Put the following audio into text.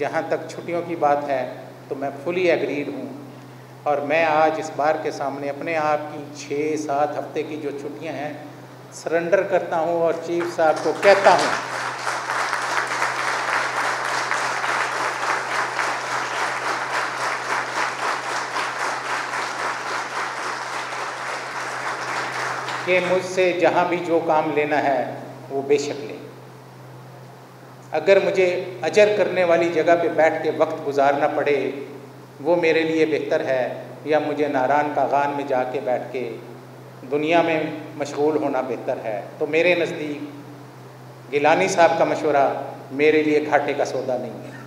जहाँ तक छुट्टियों की बात है तो मैं फुली एग्रीड हूँ और मैं आज इस बार के सामने अपने आप की 6-7 हफ्ते की जो छुट्टियाँ हैं सरेंडर करता हूँ और चीफ साहब को कहता हूँ कि मुझसे जहाँ भी जो काम लेना है वो बेशक ले। अगर मुझे अजर करने वाली जगह पे बैठ के वक्त गुजारना पड़े वो मेरे लिए बेहतर है, या मुझे नारायण कागान में जाके बैठ के दुनिया में मशगूल होना बेहतर है। तो मेरे नज़दीक गिलानी साहब का मशवरा मेरे लिए घाटे का सौदा नहीं है।